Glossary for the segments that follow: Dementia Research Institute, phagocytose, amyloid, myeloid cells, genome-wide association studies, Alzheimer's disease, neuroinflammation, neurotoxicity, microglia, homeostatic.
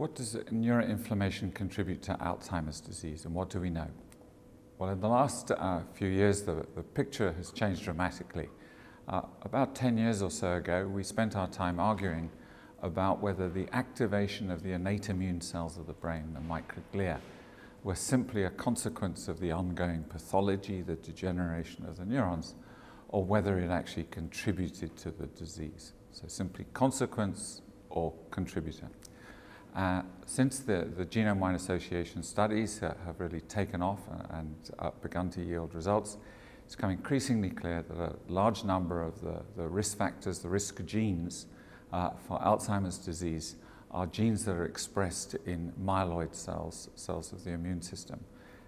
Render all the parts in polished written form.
What does neuroinflammation contribute to Alzheimer's disease, and what do we know? Well, in the last few years, the picture has changed dramatically. About 10 years or so ago, we spent our time arguing about whether the activation of the innate immune cells of the brain, the microglia, were simply a consequence of the ongoing pathology, the degeneration of the neurons, or whether it actually contributed to the disease. So simply consequence or contributor. Since the genome-wide association studies have really taken off and begun to yield results, it's become increasingly clear that a large number of the risk factors, the risk genes for Alzheimer's disease are genes that are expressed in myeloid cells, cells of the immune system.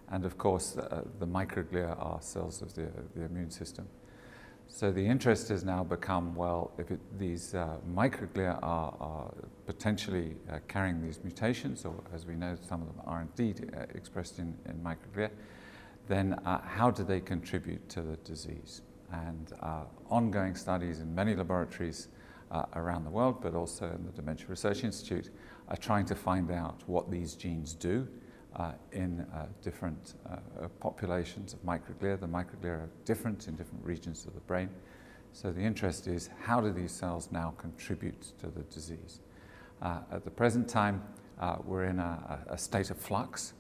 And of course, the microglia are cells of the immune system. So the interest has now become, well, if these microglia are potentially carrying these mutations, or as we know, some of them are indeed expressed in microglia, then how do they contribute to the disease? And ongoing studies in many laboratories around the world, but also in the Dementia Research Institute, are trying to find out what these genes do in different populations of microglia. The microglia are different in different regions of the brain. So the interest is, how do these cells now contribute to the disease? At the present time, we're in a state of flux.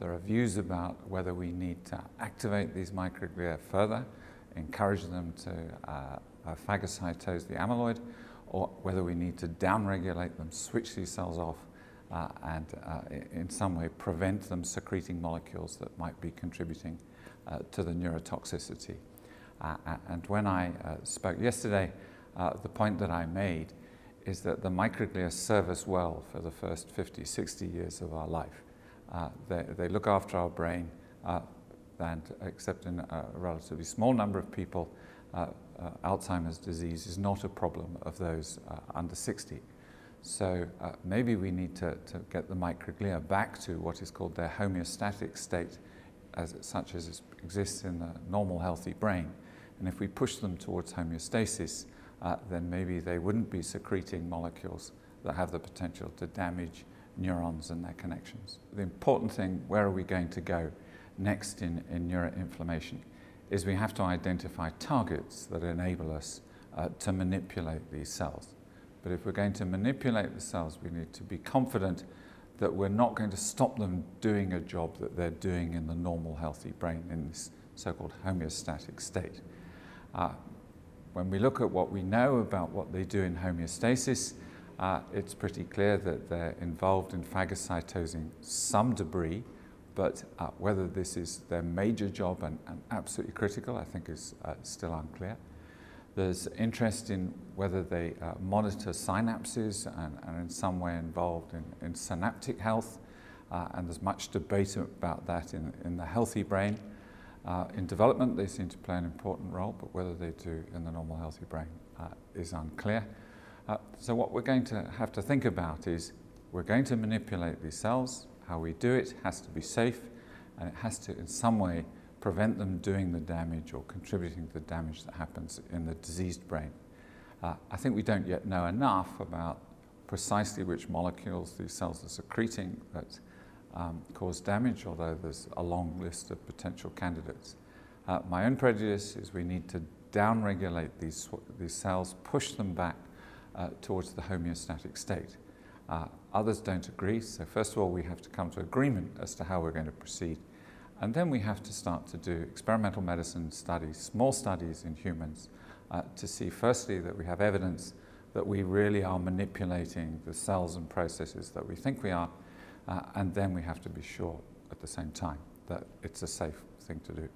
There are views about whether we need to activate these microglia further, encourage them to phagocytose the amyloid, or whether we need to downregulate them, switch these cells off, and in some way prevent them secreting molecules that might be contributing to the neurotoxicity. And when I spoke yesterday, the point that I made is that the microglia serve us well for the first 50, 60 years of our life. They look after our brain, and except in a relatively small number of people, Alzheimer's disease is not a problem of those under 60. So maybe we need to get the microglia back to what is called their homeostatic state, such as it exists in the normal healthy brain. And if we push them towards homeostasis, then maybe they wouldn't be secreting molecules that have the potential to damage neurons and their connections. The important thing, where are we going to go next in neuroinflammation, is we have to identify targets that enable us to manipulate these cells. But if we're going to manipulate the cells, we need to be confident that we're not going to stop them doing a job that they're doing in the normal healthy brain in this so-called homeostatic state. When we look at what we know about what they do in homeostasis, it's pretty clear that they're involved in phagocytosing some debris, but whether this is their major job and absolutely critical, I think is still unclear. There's interest in whether they monitor synapses and are in some way involved in synaptic health, and there's much debate about that in the healthy brain. In development, they seem to play an important role, but whether they do in the normal healthy brain is unclear. So what we're going to have to think about is, we're going to manipulate these cells. How we do it has to be safe, and it has to, in some way, prevent them doing the damage or contributing to the damage that happens in the diseased brain. I think we don't yet know enough about precisely which molecules these cells are secreting that cause damage, although there's a long list of potential candidates. My own prejudice is we need to downregulate these cells, push them back towards the homeostatic state. Others don't agree, so first of all we have to come to agreement as to how we're going to proceed. And then we have to start to do experimental medicine studies, small studies in humans, to see firstly that we have evidence that we really are manipulating the cells and processes that we think we are, and then we have to be sure at the same time that it's a safe thing to do.